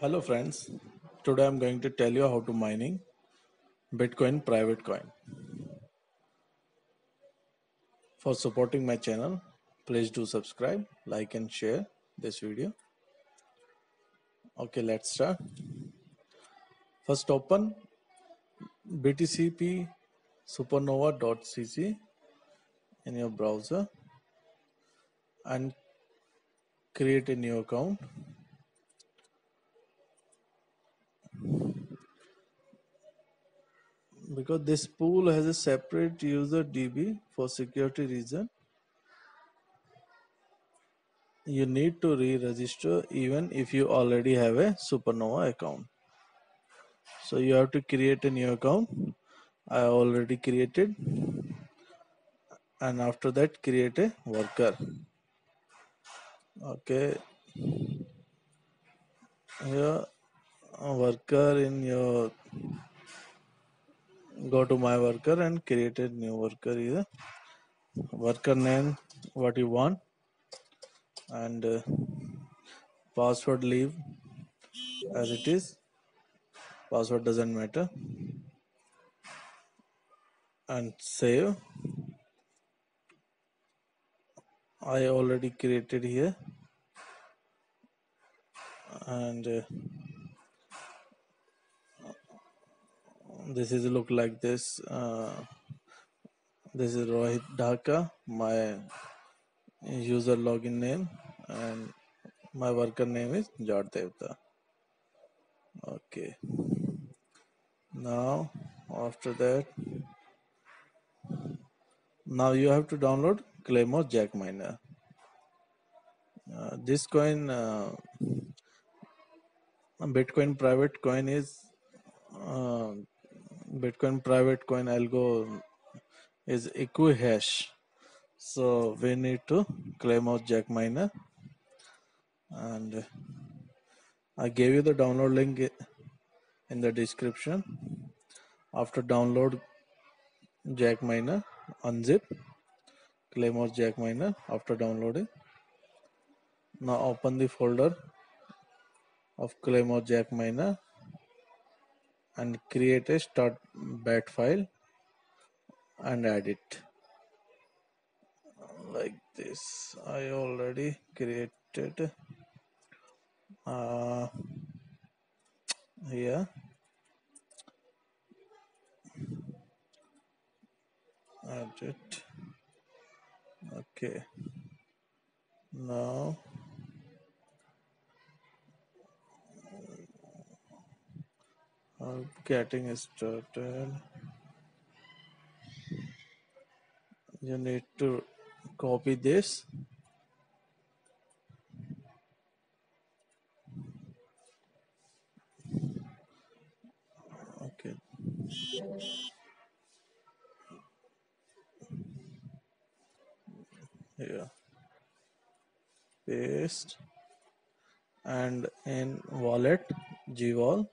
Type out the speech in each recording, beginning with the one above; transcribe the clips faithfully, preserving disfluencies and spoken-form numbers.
Hello friends, today I'm going to tell you how to mining Bitcoin private coin. For supporting my channel, please do subscribe, like and share this video. Okay, let's start. First open b t c p supernova dot c c in your browser and create a new account. Because this pool has a separate user D B for security reason, you need to re-register even if you already have a Supernova account. So you have to create a new account. I already created, and after that create a worker. Okay, here worker in your go to my worker and create a new worker here. Worker name what you want and uh, password leave as it is, password doesn't matter, and save. I already created here, and uh, this is look like this. Uh, this is Rohitdhaka, my user login name, and my worker name is jaatdevta. Okay. Now after that, now you have to download Claymore Zec Miner. Uh, this coin, uh, Bitcoin private coin is uh, Bitcoin private coin algo is equihash, so we need to Claymore Zec Miner, and I gave you the download link in the description. After download Zec Miner, unzip Claymore Zec Miner. After downloading, now open the folder of Claymore Zec Miner and create a start dot bat file and add it like this. I already created uh, here, add it. Okay, now I'm getting started. You need to copy this okay here, paste, and in wallet gvol,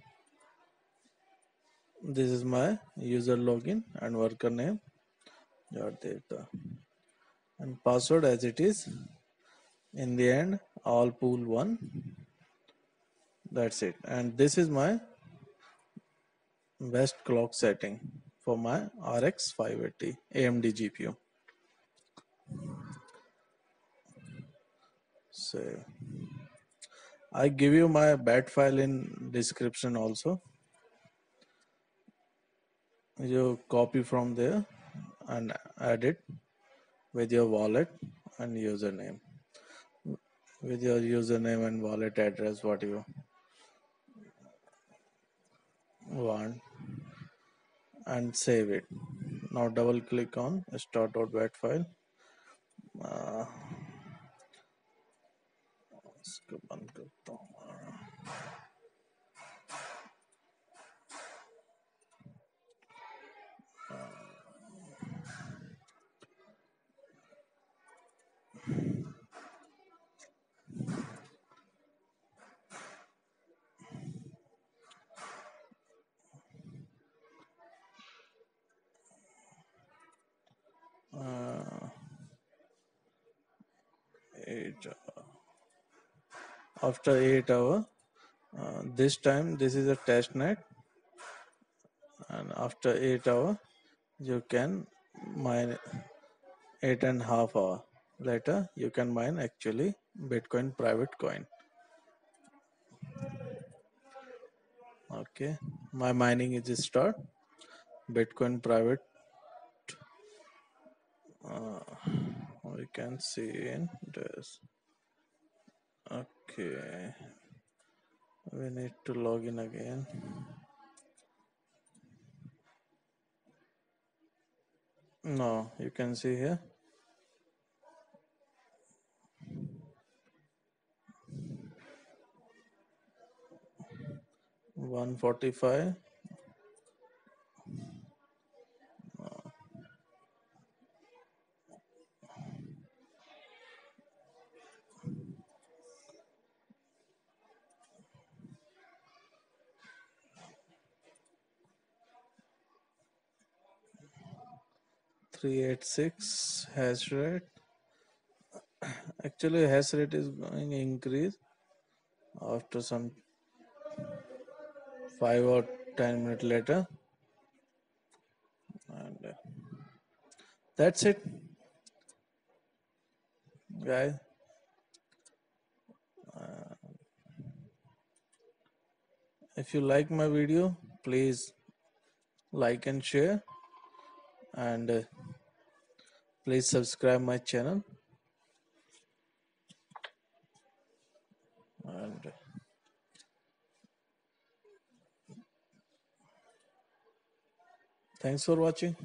this is my user login and worker name jaatdevta, and password as it is. In the end, all pool one. That's it. And this is my best clock setting for my R X five eighty A M D G P U. So I give you my bat file in description also. You copy from there and add it with your wallet and username, with your username and wallet address what you want, and save it. Now double click on start dot bat file. Uh, After eight hours Uh, this time this is a test net, and after eight hours you can mine. Eight and a half hour later you can mine actually Bitcoin private coin. Okay, my mining is start Bitcoin private. Uh, we can see in this. Okay, we need to log in again. No, you can see here. one forty-five. No. three eighty-six hash rate. Actually hash rate is going to increase after some five or ten minutes later. And uh, that's it, guys. Uh, if you like my video, please like and share, and uh, please subscribe my channel. And uh, thanks for watching.